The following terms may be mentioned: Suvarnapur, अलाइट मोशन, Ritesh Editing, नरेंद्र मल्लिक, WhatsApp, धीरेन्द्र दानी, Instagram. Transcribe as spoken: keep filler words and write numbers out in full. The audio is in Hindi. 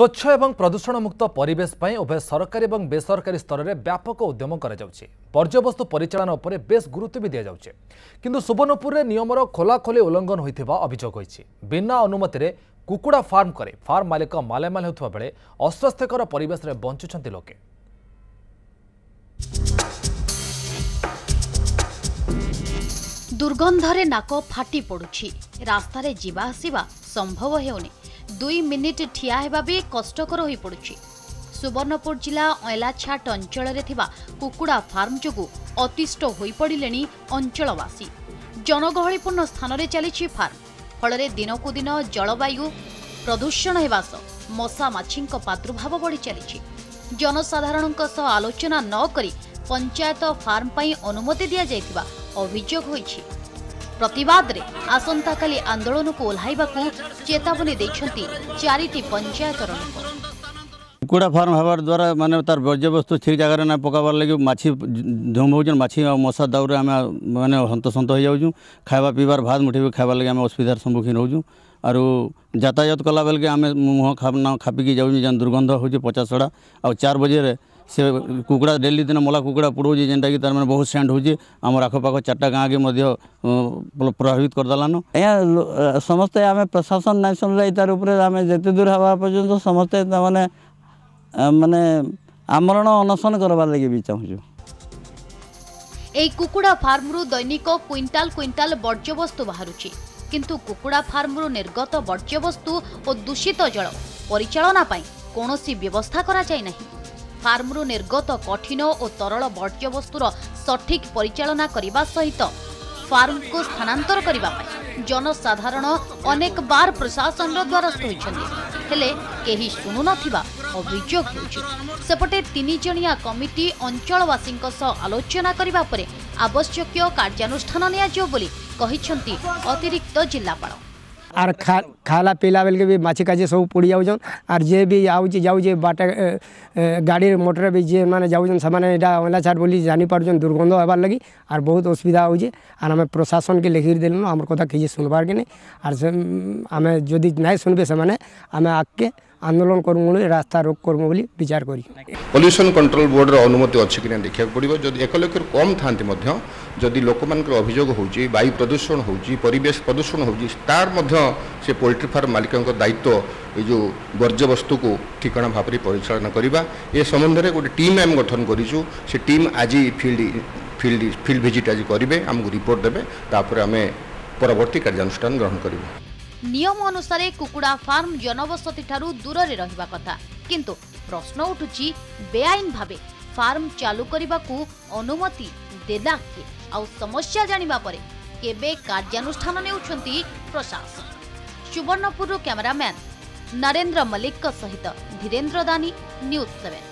स्वच्छ एवं प्रदूषण मुक्त परिवेश पई उभय सरकारी एवं बेसरकारी स्तर में व्यापक उद्यम कर वर्ज्यवस्तु परिचालन पर बेस गुरुत्व भी दि जाउछे किंतु सुवर्णपुर में नियमर खोलाखोली उल्लंघन होता अभियोग होइछि। बिना अनुमति रे कुकुड़ा फार्म करे फार्म मालिक मालामाल होता बेले अस्वास्थ्यकर परिवेश रे बंचुछंती लोके। दुर्गंधरे नाक फाटी पड़ुछि, रास्तार जीवा आसवा संभव हेउनी, दुई मिनिट ठिया हेबा भी कष्टकर होई पड़ुछि। सुवर्णपुर जिला अयलाछाट अंचल रे थिबा कुकुड़ा फार्म जोगु अतिष्ट होई पड़िलेनी अंचलवासी। जनगहलीपूर्ण स्थान रे चलीछि फार्म, फल दिनकू दिन जलवायु प्रदूषण हेबा सह मशा माछींक प्रादुर्भाव बढ़ी चलीछि। जनसाधारणक सह आलोचना न करी पंचायत फार्म पई अनुमति दिया जायथिबा अभियोग होइछि। प्रतिवाद रे आसंता काली आंदोलन को ओल्हाइबाकू चेतावनी दैछंती चारिटी पंचायत लोक। कुकुड़ा फार्म हवार द्वारा माने तार वर्ज्यवस्तु ठीक जगह ना पकाबार लागि माछी धुम होजन माछी और मशा दाउरे आमे माने हंतसंत हो जाउजु, खाइबा पीबार भात मुठी भी खाइबा लागि आमे असुविधार सम्मुखीन होजु और यातायात कला बेलके आमे मुह खाना खापिकी जाउजु जन दुर्गंध होजु पचासड़ा और चार बजे रे से कुकुड़ा डेली दिन मला कुकुड़ा पुड़ोजी जेनटा कि तार माने बहुत सेंड होजी आम आखपाख चार्टा गाँ के प्रभावित करदेलान। या समस्ते आम प्रशासन नहीं समझा यार आम जिते दूर हवा पर्यटन समस्ते माने माने आमरण अनशन करवार लगे भी चाहूँ। यही कुकुड़ा फार्मरु दैनिक क्विंटाल क्विंटाल वर्ज्यवस्तु बाहरुछि किंतु कुकुड़ा फार्मरु निर्गत वर्ज्यवस्तु और दूषित जल परिचालना पई कोनोसी व्यवस्था करा जाय नाही। फार्मरु निर्गत कठिन और तरल वर्ज्यवस्तुर सठिक परिचालना करने सहित फार्म को स्थानांतर करने जनसाधारण अनेक बार प्रशासन द्वारस्थ होइछन्ति केही सुनु नथिबा अभियोग होइछि। सेपटे तीन जणिया कमिटी अंचलवासींक सह आलोचना करबा परे आवश्यक कार्यानुष्ठान निया जो बोली कहिछन्ति अतिरिक्त जिल्लापाल। आर खा खाला पीला बेल के भी माछी काजे सब पुड़ी जाऊन आर जे भी आउे जाऊे बाटा गाड़ी मोटर भी जे मैंने जाऊन से अयलाछाट बोली जानी पार्जन दुर्गंध होबार लगी आर बहुत असुविधा होजे आर आम प्रशासन के लिखिर देलु आम कथा किसी सुनबार के नहीं आर से आम जदि नहीं सुनबे से आम आगे आंदोलन करूँ रास्ता रोक करूँ बोली विचार करी। पॉल्यूशन कंट्रोल बोर्ड अनुमति अच्छी कि ना देखा पड़ो जब एक लक्ष कम था जदि लोक मान अभियोग होगी वायु प्रदूषण होवेश प्रदूषण हो तार पोल्ट्री फार्म मालिकों दायित्व ये जो वर्ज्यवस्तु को ठिकाणा भाव में परिचालन करवा ए संबंध में गोटे टीम आम गठन करूँ से टीम आज फिल्ड फिल्ड फिल्ड भिजिट आज करेंगे आमको रिपोर्ट देवे तापर आम परवर्ती कार्यानुष्ठान ग्रहण करूँ। नियम अनुसार कुकुड़ा फार्म जनबसती ठारू दूर रे रहिबा कथा किंतु प्रश्न उठुची बेआईन भावे फार्म चालू करिबाकू अनुमति देला के आ समस्या जानिबा परे केबे कार्यानुष्ठान नेउछंती प्रशासन। सुवर्णपुर कैमरामैन नरेंद्र मल्लिक सहित धीरेन्द्र दानी न्यूज़ सेवन।